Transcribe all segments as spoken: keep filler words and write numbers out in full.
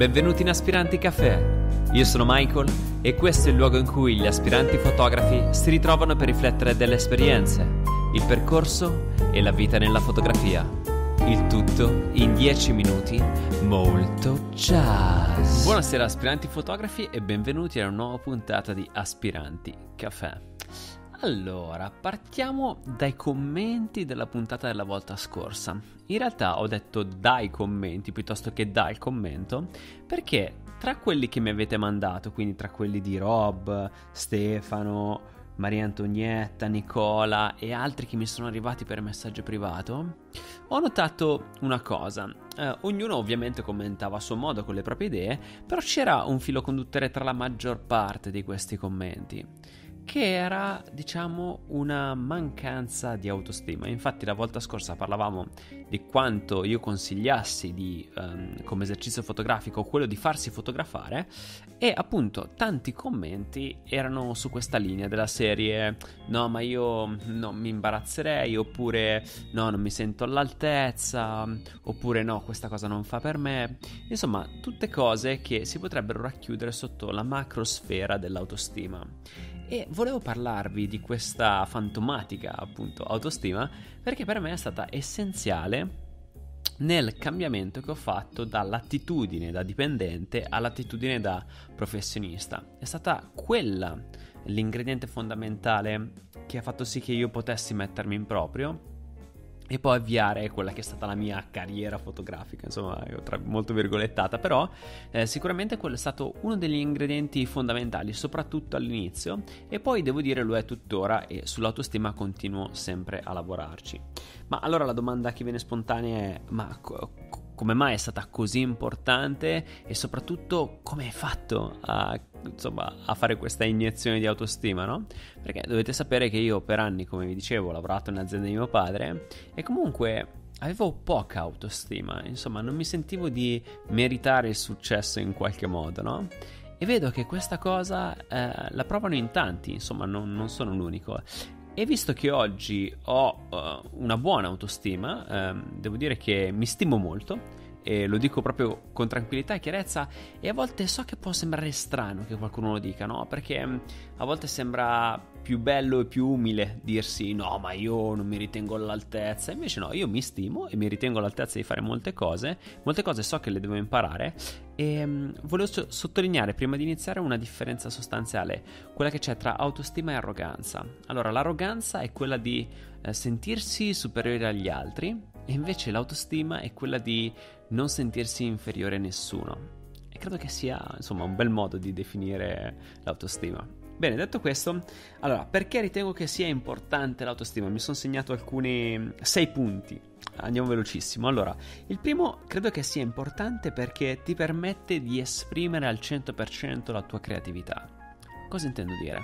Benvenuti in Aspiranti Caffè. Io sono Michael e questo è il luogo in cui gli aspiranti fotografi si ritrovano per riflettere delle esperienze, il percorso e la vita nella fotografia. Il tutto in dieci minuti molto jazz. Buonasera aspiranti fotografi e benvenuti a una nuova puntata di Aspiranti Caffè. Allora, partiamo dai commenti della puntata della volta scorsa. In realtà ho detto dai commenti piuttosto che dal commento, perché tra quelli che mi avete mandato, quindi tra quelli di Rob, Stefano, Maria Antonietta, Nicola e altri che mi sono arrivati per messaggio privato, ho notato una cosa. Eh, ognuno ovviamente commentava a suo modo con le proprie idee, però c'era un filo conduttore tra la maggior parte di questi commenti, che era, diciamo, una mancanza di autostima. Infatti la volta scorsa parlavamo di quanto io consigliassi di, um, come esercizio fotografico, quello di farsi fotografare, e appunto tanti commenti erano su questa linea della serie: no, ma io non mi imbarazzerei, oppure no, non mi sento all'altezza, oppure no, questa cosa non fa per me. Insomma, tutte cose che si potrebbero racchiudere sotto la macrosfera dell'autostima. E volevo parlarvi di questa fantomatica, appunto, autostima, perché per me è stata essenziale nel cambiamento che ho fatto dall'attitudine da dipendente all'attitudine da professionista. È stata quella l'ingrediente fondamentale che ha fatto sì che io potessi mettermi in proprio e poi avviare quella che è stata la mia carriera fotografica, insomma, tra, molto virgolettata, però eh, sicuramente quello è stato uno degli ingredienti fondamentali, soprattutto all'inizio, e poi devo dire lo è tuttora, e sull'autostima continuo sempre a lavorarci. Ma allora la domanda che viene spontanea è: ma co- come mai è stata così importante e soprattutto come hai fatto a, insomma, a fare questa iniezione di autostima, no? Perché dovete sapere che io per anni, come vi dicevo, ho lavorato in un'azienda di mio padre e comunque avevo poca autostima, insomma non mi sentivo di meritare il successo in qualche modo, no? E vedo che questa cosa eh, la provano in tanti, insomma non, non sono l'unico. E visto che oggi ho uh, una buona autostima, ehm, devo dire che mi stimo molto, e lo dico proprio con tranquillità e chiarezza, e a volte so che può sembrare strano che qualcuno lo dica, no? Perché a volte sembra più bello e più umile dirsi: no, ma io non mi ritengo all'altezza. Invece no, io mi stimo e mi ritengo all'altezza di fare molte cose, molte cose so che le devo imparare, e um, volevo so- sottolineare prima di iniziare una differenza sostanziale, quella che c'è tra autostima e arroganza. Allora, l'arroganza è quella di eh, sentirsi superiore agli altri, e invece l'autostima è quella di non sentirsi inferiore a nessuno. E credo che sia, insomma, un bel modo di definire l'autostima. Bene, detto questo, allora, perché ritengo che sia importante l'autostima? Mi sono segnato alcuni sei punti. Andiamo velocissimo. Allora, il primo, credo che sia importante perché ti permette di esprimere al cento per cento la tua creatività. Cosa intendo dire?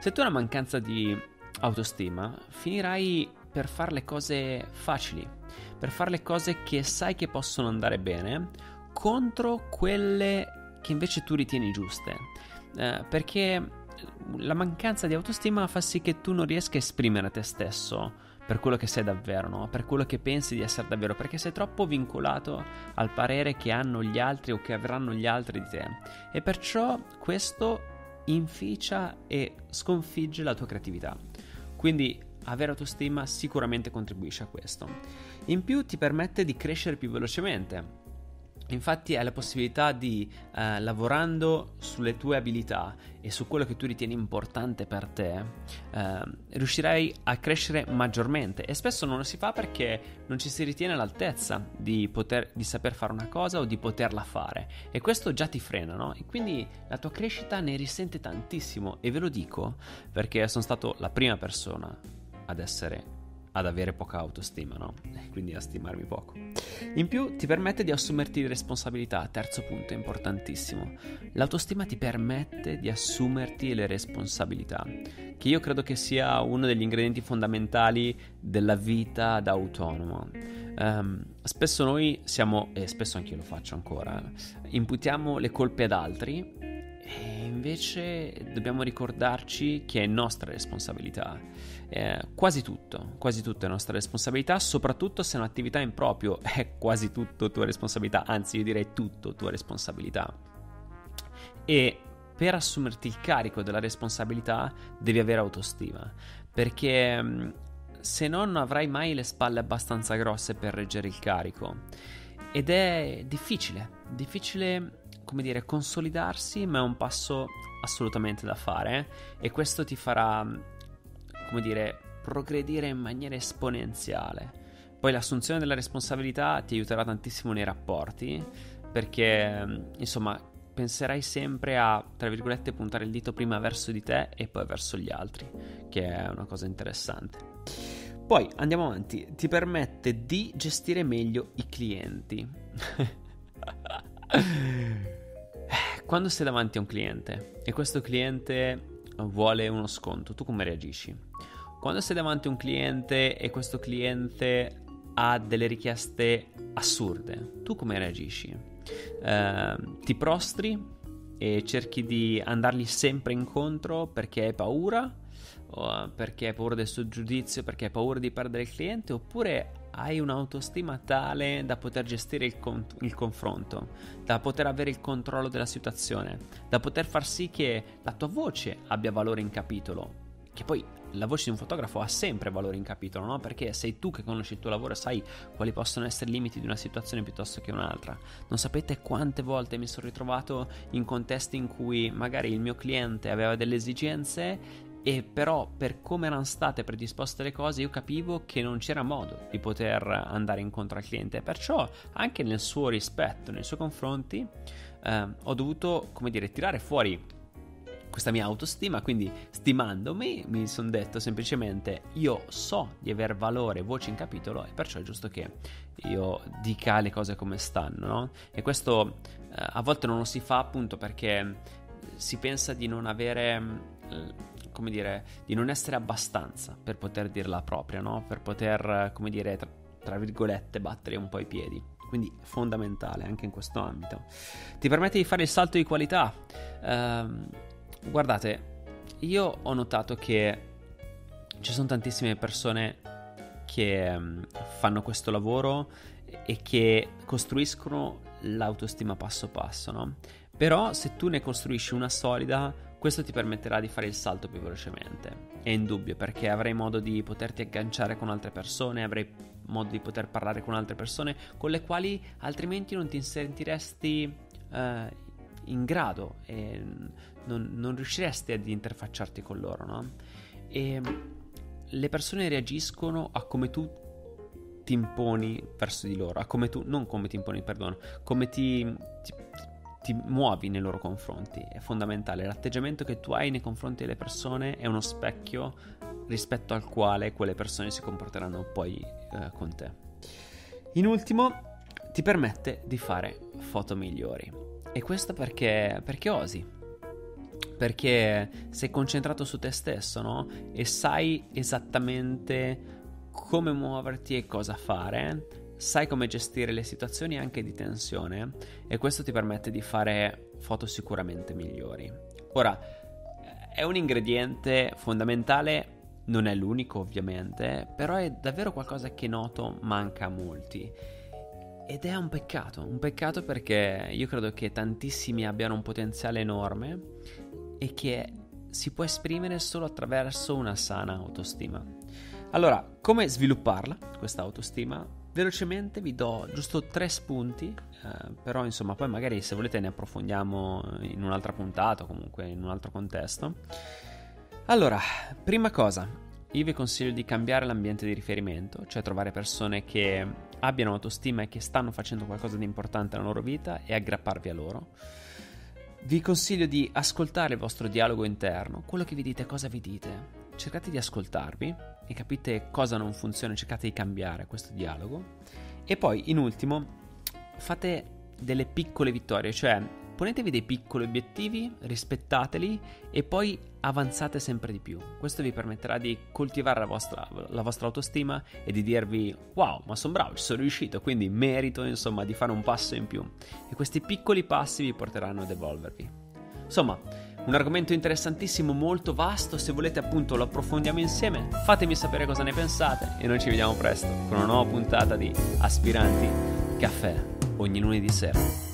Se tu hai una mancanza di autostima, finirai per fare le cose facili, per fare le cose che sai che possono andare bene contro quelle che invece tu ritieni giuste, eh, perché la mancanza di autostima fa sì che tu non riesca a esprimere te stesso per quello che sei davvero, no? Per quello che pensi di essere davvero, perché sei troppo vincolato al parere che hanno gli altri o che avranno gli altri di te, e perciò questo inficia e sconfigge la tua creatività. Quindi avere autostima sicuramente contribuisce a questo. In più ti permette di crescere più velocemente. Infatti hai la possibilità di, eh, lavorando sulle tue abilità e su quello che tu ritieni importante per te, eh, riuscirai a crescere maggiormente, e spesso non lo si fa perché non ci si ritiene all'altezza di poter, di saper fare una cosa o di poterla fare, e questo già ti frena, no? E quindi la tua crescita ne risente tantissimo, e ve lo dico perché sono stato la prima persona ad essere ad avere poca autostima, no? Quindi a stimarmi poco. In più ti permette di assumerti responsabilità, terzo punto importantissimo. L'autostima ti permette di assumerti le responsabilità, che io credo che sia uno degli ingredienti fondamentali della vita da autonomo. Um, spesso noi siamo, e spesso anch'io lo faccio ancora, imputiamo le colpe ad altri, e invece dobbiamo ricordarci che è nostra responsabilità, eh, quasi tutto, quasi tutto è nostra responsabilità, soprattutto se un'attività in proprio è quasi tutto tua responsabilità, anzi io direi tutto tua responsabilità. E per assumerti il carico della responsabilità devi avere autostima, perché se no non avrai mai le spalle abbastanza grosse per reggere il carico, ed è difficile, difficile come dire consolidarsi, ma è un passo assolutamente da fare, eh? E questo ti farà come dire progredire in maniera esponenziale. Poi l'assunzione della responsabilità ti aiuterà tantissimo nei rapporti, perché insomma penserai sempre a, tra virgolette, puntare il dito prima verso di te e poi verso gli altri, che è una cosa interessante. Poi andiamo avanti, ti permette di gestire meglio i clienti. Quando sei davanti a un cliente e questo cliente vuole uno sconto, tu come reagisci? Quando sei davanti a un cliente e questo cliente ha delle richieste assurde, tu come reagisci? Eh, ti prostri e cerchi di andargli sempre incontro perché hai paura, perché hai paura del suo giudizio, perché hai paura di perdere il cliente, oppure hai un'autostima tale da poter gestire il, con- il confronto, da poter avere il controllo della situazione, da poter far sì che la tua voce abbia valore in capitolo, che poi la voce di un fotografo ha sempre valore in capitolo, no? Perché sei tu che conosci il tuo lavoro, sai quali possono essere i limiti di una situazione piuttosto che un'altra. Non sapete quante volte mi sono ritrovato in contesti in cui magari il mio cliente aveva delle esigenze e però per come erano state predisposte le cose io capivo che non c'era modo di poter andare incontro al cliente, perciò anche nel suo rispetto, nei suoi confronti, eh, ho dovuto, come dire, tirare fuori questa mia autostima. Quindi stimandomi mi sono detto semplicemente: io so di aver valore, voce in capitolo, e perciò è giusto che io dica le cose come stanno, no? E questo eh, a volte non lo si fa, appunto perché si pensa di non avere eh, come dire, di non essere abbastanza per poter dirla propria, no? Per poter, come dire, tra, tra virgolette, battere un po' i piedi. Quindi è fondamentale anche in questo ambito. Ti permette di fare il salto di qualità. Ehm, guardate, io ho notato che ci sono tantissime persone che fanno questo lavoro e che costruiscono l'autostima passo passo, no? Però se tu ne costruisci una solida, questo ti permetterà di fare il salto più velocemente. È indubbio, perché avrai modo di poterti agganciare con altre persone, avrai modo di poter parlare con altre persone con le quali altrimenti non ti sentiresti eh, in grado e non, non riusciresti ad interfacciarti con loro, no? E le persone reagiscono a come tu ti imponi verso di loro, a come tu, non come ti imponi, perdono, come ti... ti ti muovi nei loro confronti. È fondamentale l'atteggiamento che tu hai nei confronti delle persone, è uno specchio rispetto al quale quelle persone si comporteranno poi eh, con te. In ultimo, ti permette di fare foto migliori, e questo perché perché osi, perché sei concentrato su te stesso, no? E sai esattamente come muoverti e cosa fare, sai come gestire le situazioni anche di tensione, e questo ti permette di fare foto sicuramente migliori. Ora, è un ingrediente fondamentale, non è l'unico ovviamente, però è davvero qualcosa che noto manca a molti, ed è un peccato, un peccato perché io credo che tantissimi abbiano un potenziale enorme e che si può esprimere solo attraverso una sana autostima. Allora, come svilupparla questa autostima? Velocemente vi do giusto tre spunti, eh, però insomma poi magari se volete ne approfondiamo in un'altra puntata o comunque in un altro contesto. Allora, prima cosa, io vi consiglio di cambiare l'ambiente di riferimento, cioè trovare persone che abbiano autostima e che stanno facendo qualcosa di importante nella loro vita e aggrapparvi a loro. Vi consiglio di ascoltare il vostro dialogo interno, quello che vi dite, cosa vi dite. Cercate di ascoltarvi e capite cosa non funziona, cercate di cambiare questo dialogo. E poi, in ultimo, fate delle piccole vittorie, cioè ponetevi dei piccoli obiettivi, rispettateli e poi avanzate sempre di più. Questo vi permetterà di coltivare la vostra, la vostra autostima e di dirvi: wow, ma sono bravo, ci sono riuscito, quindi merito insomma di fare un passo in più. E questi piccoli passi vi porteranno ad evolvervi. Insomma, Un argomento interessantissimo, molto vasto. Se volete appunto lo approfondiamo insieme, fatemi sapere cosa ne pensate e noi ci vediamo presto con una nuova puntata di Aspiranti Caffè, ogni lunedì sera.